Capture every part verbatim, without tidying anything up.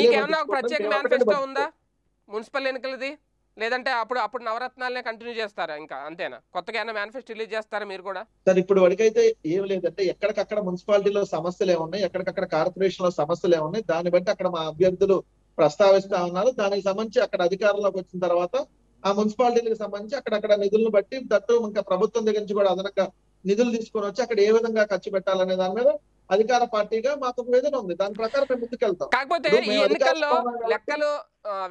మీకేమన్నా ఒక ప్రత్యేక మానిఫెస్టో ఉందా మున్సిపల్ ఎన్నికలది లేదంటే అప్పుడు అప్పుడు నవరత్నాలనే కంటిన్యూ చేస్తారా ఇంకా అంతేనా కొత్తగా ఏమైనా మానిఫెస్టో రిలీజ్ చేస్తారా మీరు కూడా సార్ ఇప్పుడు వరకైతే ఏమీ లేదంటే ఎక్కడికక్కడ మున్సిపాలిటీలో సమస్యలే ఉన్నాయి ఎక్కడికక్కడ కార్పొరేషన్లో సమస్యలే ఉన్నాయి దాని బట్టి అక్కడ మా అభ్యర్థులు ప్రస్తావిస్తా ఉన్నారు దానికి సంబంధించి అక్కడ అధికారంలోకి వచ్చిన తర్వాత ఆ మున్సిపాలిటీలకు సంబంధించి అక్కడక్కడ నిధులను బట్టి దట్టు ఇంకా ప్రభుత్వం దగ్గర నుంచి కూడా అదనంగా నిధులు తీసుకొని వచ్చి అక్కడ ఏ విధంగా ఖర్చు పెట్టాలనే దాని మీద అధికార పార్టీగా మాకు వేదన ఉంది దాని ప్రకారం మేము ముందుకెళ్తాం కాకపోతే ఈ ఎన్నికల్లో లెక్కలు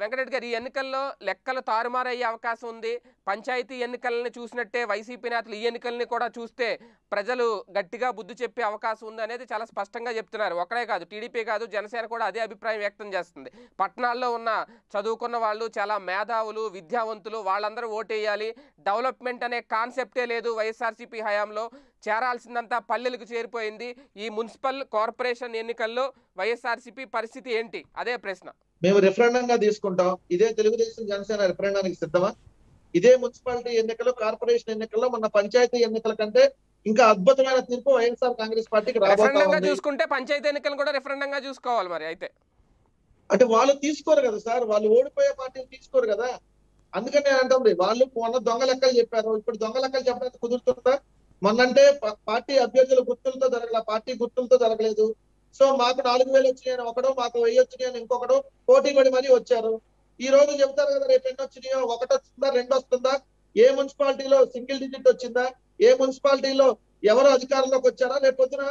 వెంకటరెడ్డి గారు ఈ ఎన్నికల్లో లెక్కలు తారుమారయ్యే అవకాశం ఉంది పంచాయతీ ఎన్నికల్ని చూసినట్టే వైసీపీ నేతలు ఈ ఎన్నికల్ని కూడా చూస్తే ప్రజలు గట్టిగా బుద్ధి చెప్పే అవకాశం ఉంది అనేది చాలా స్పష్టంగా చెప్తున్నారు ఒకడే కాదు టీడీపీ కాదు జనసేన కూడా అదే అభిప్రాయం వ్యక్తం చేస్తుంది పట్టణాల్లో ఉన్న చదువుకున్న వాళ్ళు చాలా మేధావులు విద్యావంతులు వాళ్ళందరూ ఓటేయాలి డెవలప్మెంట్ అనే కాన్సెప్టే లేదు వైఎస్ఆర్సీపీ హయాంలో చేరాల్సిందంతా పల్లెలకు చేరిపోయింది ఈ మున్సిపల్ కార్పొరేషన్ ఎన్నికల్లో వైఎస్ఆర్సీపీ పరిస్థితి ఏంటి అదే ప్రశ్న మేము రిఫరెండంగా తీసుకుంటాం ఇదే తెలుగుదేశం జనసేన రిఫరెండానికి సిద్ధమా ఇదే మున్సిపాలిటీ ఎన్నికలు కార్పొరేషన్ ఎన్నికల్లో మన పంచాయతీ ఎన్నికల కంటే ఇంకా అద్భుతమైన తీర్పు వైఎస్ఆర్ కాంగ్రెస్ పార్టీకి రాబోతోంది చూసుకుంటే పంచాయతీ ఎన్నికలు కూడా రిఫరెండంగా చూసుకోవాలి మరి అయితే అంటే వాళ్ళు తీసుకోరు కదా సార్ వాళ్ళు ఓడిపోయే పార్టీలు తీసుకోరు కదా అందుకని నేను అంటుంది వాళ్ళు మొన్న దొంగ లెక్కలు చెప్పారు ఇప్పుడు దొంగ లెక్కలు చెప్పడానికి కుదురుతుందా మొన్నంటే పార్టీ అభ్యర్థుల గుర్తులతో జరగలేదు పార్టీ గుర్తులతో జరగలేదు సో మాకు నాలుగు వేలు వచ్చినాయని ఒకడు మాకు వెయ్యి వచ్చినాయని ఇంకొకడు పోటీ పడి మరీ వచ్చారు ఈ రోజు చెప్తారు కదా రేపు ఎన్ని వచ్చినాయో ఒకటి వస్తుందా రెండు వస్తుందా ఏ మున్సిపాలిటీలో సింగిల్ డిజిట్ వచ్చిందా ఏ మున్సిపాలిటీలో ఎవరు అధికారంలోకి వచ్చారా రేపు పొద్దున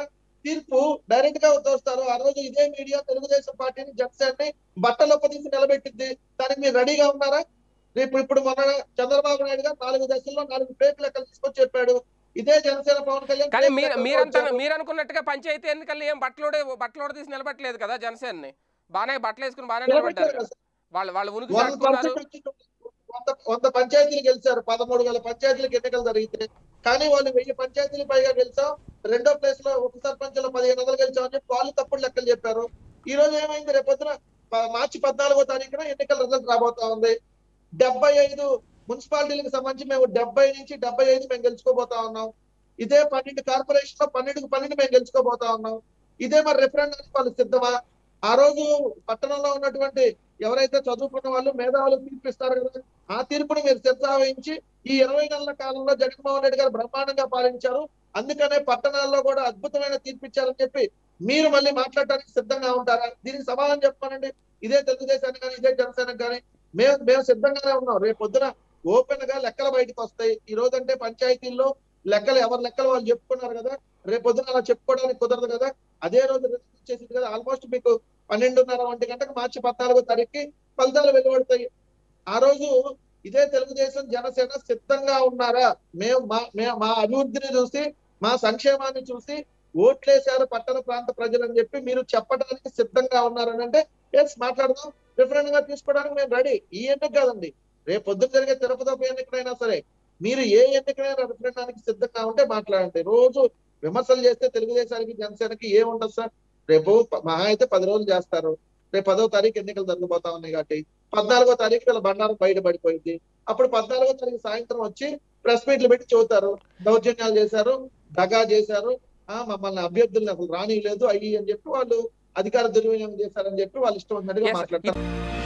తీర్పు డైరెక్ట్ గా వస్తారు ఆ రోజు ఇదే మీడియా తెలుగుదేశం పార్టీని జనసేనని బట్టలొక్క తీసి నిలబెట్టింది దానికి మీరు రెడీగా ఉన్నారా రేపు ఇప్పుడు మన చంద్రబాబు నాయుడు గారు నాలుగు దశల్లో నాలుగు పేపు లెక్కలు తీసుకొని చెప్పాడు ఇదే జనసేన పవన్ కళ్యాణ్ కానీ మీరంతా మీరు అనుకున్నట్టుగా పంచాయతీ ఎన్నికల్లో ఏం బట్టలోడే బట్టలోడ తీసి నిలబట్టలేదు కదా జనసేనని బానే బట్టలు వేసుకుని బాగానే నిలబడ్డారు వాళ్ళు వాళ్ళు ఉనికి వంద పంచాయతీలు గెలిచారు పదమూడు వేల పంచాయతీలకు ఎన్నికలు జరిగితే కానీ వాళ్ళు వెయ్యి పంచాయతీలు పైగా గెలిచాం రెండో ప్లేస్ లో ఉప సర్పంచ్ లో పదిహేను వందలు గెలిచామని చెప్పి వాళ్ళు తప్పుడు లెక్కలు చెప్పారు ఈ రోజు ఏమైంది రేపొద్దున మార్చి పద్నాలుగో తారీఖున ఎన్నికల రిజల్ట్ రాబోతా ఉంది డెబ్బై ఐదు మున్సిపాలిటీలకు సంబంధించి మేము డెబ్బై నుంచి డెబ్బై ఐదు మేము గెలుచుకోబోతా ఉన్నాం ఇదే పన్నెండు కార్పొరేషన్ లో పన్నెండుకు పన్నెండు మేము గెలుచుకోబోతా ఉన్నాం ఇదే మరి రిఫరెండానికి వాళ్ళు సిద్ధమా ఆ రోజు పట్టణంలో ఉన్నటువంటి ఎవరైతే చదువుకున్న వాళ్ళు మేధావులు తీర్పిస్తారు కదా ఆ తీర్పుని మీరు సిద్ధావించి ఈ ఇరవై నెలల కాలంలో జగన్మోహన్ రెడ్డి గారు బ్రహ్మాండంగా పాలించారు అందుకనే పట్టణాల్లో కూడా అద్భుతమైన తీర్పిచ్చారని చెప్పి మీరు మళ్ళీ మాట్లాడటానికి సిద్ధంగా ఉంటారా దీనికి సమాధానం చెప్పానండి ఇదే తెలుగుదేశానికి కానీ ఇదే జనసేనకు కానీ మేము మేము సిద్ధంగానే ఉన్నాం రేపు పొద్దున ఓపెన్ గా లెక్కలు బయటకు వస్తాయి ఈ రోజు అంటే పంచాయతీల్లో లెక్కలు ఎవరి లెక్కలు వాళ్ళు చెప్పుకున్నారు కదా రేపు పొద్దున అలా చెప్పుకోవడానికి కుదరదు కదా అదే రోజు చేసింది కదా ఆల్మోస్ట్ మీకు పన్నెండున్నర వంటి గంటకు మార్చి పద్నాలుగో తారీఖుకి ఫలితాలు వెలువడతాయి ఆ రోజు ఇదే తెలుగుదేశం జనసేన సిద్ధంగా ఉన్నారా మేము మా మా అభివృద్ధిని చూసి మా సంక్షేమాన్ని చూసి ఓట్లేశారు పట్టణ ప్రాంత ప్రజలు అని చెప్పి మీరు చెప్పడానికి సిద్ధంగా ఉన్నారని అంటే ఎస్ మాట్లాడదాం రిఫరెండ్ గా తీసుకోవడానికి మేము రెడీ ఈ ఎన్నిక కాదండి రేపు పొద్దున జరిగే తిరుపతి ఉప ఎన్నికైనా సరే మీరు ఏ ఎన్నికైనా రిఫరెండానికి సిద్ధంగా ఉంటే మాట్లాడండి రోజు విమర్శలు చేస్తే తెలుగుదేశానికి జనసేనకి ఏముండదు సార్ రేపు మహా అయితే పది రోజులు చేస్తారు రేపు పదో తారీఖు ఎన్నికలు జరిగిపోతా ఉన్నాయి కాబట్టి పద్నాలుగో తారీఖు వీళ్ళ బండారం బయటపడిపోయింది అప్పుడు పద్నాలుగో తారీఖు సాయంత్రం వచ్చి ప్రెస్ మీట్లు పెట్టి చెబుతారు దౌర్జన్యాలు చేశారు దగా చేశారు ఆ మమ్మల్ని అభ్యర్థులను అసలు రానియలేదు అయ్యి అని చెప్పి వాళ్ళు అధికార దుర్వినియోగం చేశారని చెప్పి వాళ్ళు ఇష్టం ఉన్నట్టుగా మాట్లాడతారు.